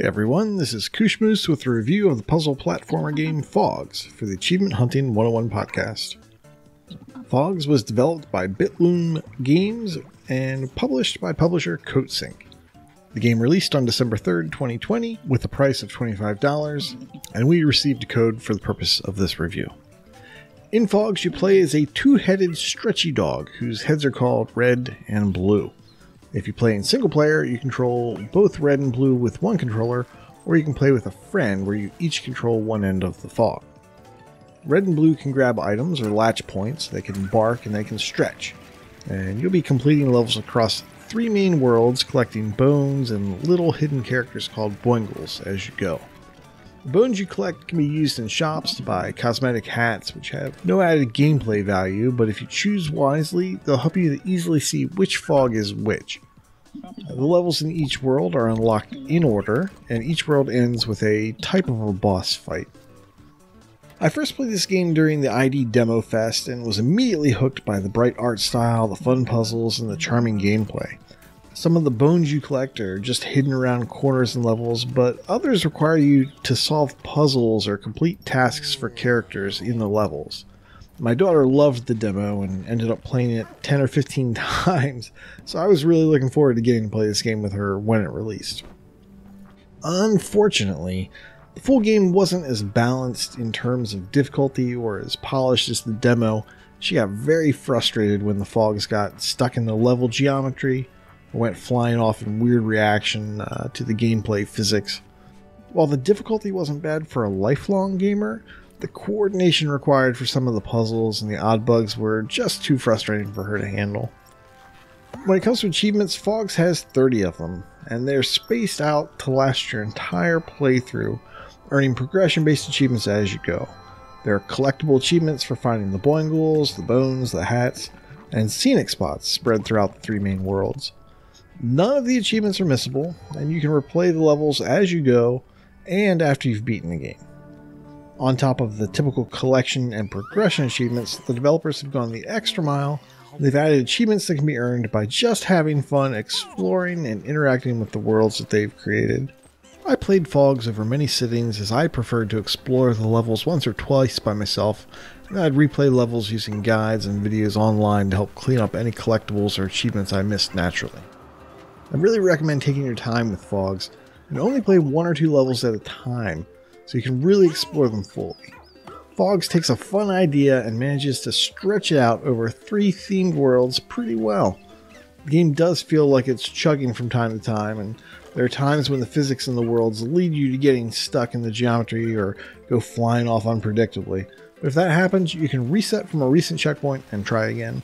Hey everyone, this is Kooshmoose with a review of the puzzle platformer game PHOGS! For the Achievement Hunting 101 podcast. PHOGS! Was developed by Bitloom Games and published by publisher Coatsink. The game released on December 3rd, 2020 with a price of $25, and we received a code for the purpose of this review. In PHOGS! You play as a two-headed stretchy dog whose heads are called red and blue. If you play in single player, you control both red and blue with one controller, or you can play with a friend where you each control one end of the fog. Red and blue can grab items or latch points, they can bark, and they can stretch. And you'll be completing levels across three main worlds, collecting bones and little hidden characters called boingles as you go. The bones you collect can be used in shops to buy cosmetic hats, which have no added gameplay value, but if you choose wisely, they'll help you to easily see which fog is which. The levels in each world are unlocked in order, and each world ends with a type of a boss fight. I first played this game during the ID Demo Fest and was immediately hooked by the bright art style, the fun puzzles, and the charming gameplay. Some of the bones you collect are just hidden around corners and levels, but others require you to solve puzzles or complete tasks for characters in the levels. My daughter loved the demo and ended up playing it 10 or 15 times, so I was really looking forward to getting to play this game with her when it released. Unfortunately, the full game wasn't as balanced in terms of difficulty or as polished as the demo. She got very frustrated when the PHOGS! Got stuck in the level geometry, went flying off in weird reaction to the gameplay physics. While the difficulty wasn't bad for a lifelong gamer, the coordination required for some of the puzzles and the odd bugs were just too frustrating for her to handle. When it comes to achievements, PHOGS! Has 30 of them, and they're spaced out to last your entire playthrough, earning progression-based achievements as you go. There are collectible achievements for finding the boingles, the bones, the hats, and scenic spots spread throughout the three main worlds. None of the achievements are missable, and you can replay the levels as you go and after you've beaten the game. On top of the typical collection and progression achievements, the developers have gone the extra mile. They've added achievements that can be earned by just having fun exploring and interacting with the worlds that they've created. I played PHOGS! Over many sittings, as I preferred to explore the levels once or twice by myself, and I'd replay levels using guides and videos online to help clean up any collectibles or achievements I missed naturally. I really recommend taking your time with PHOGS! And only play one or two levels at a time, so you can really explore them fully. PHOGS! Takes a fun idea and manages to stretch it out over three themed worlds pretty well. The game does feel like it's chugging from time to time, and there are times when the physics in the worlds lead you to getting stuck in the geometry or go flying off unpredictably, but if that happens, you can reset from a recent checkpoint and try again.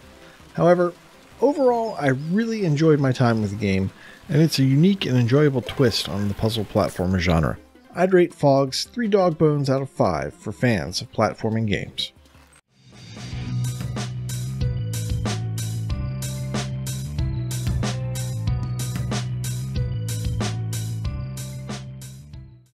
However, overall, I really enjoyed my time with the game, and it's a unique and enjoyable twist on the puzzle platformer genre. I'd rate PHOGS! 3 dog bones out of 5 for fans of platforming games.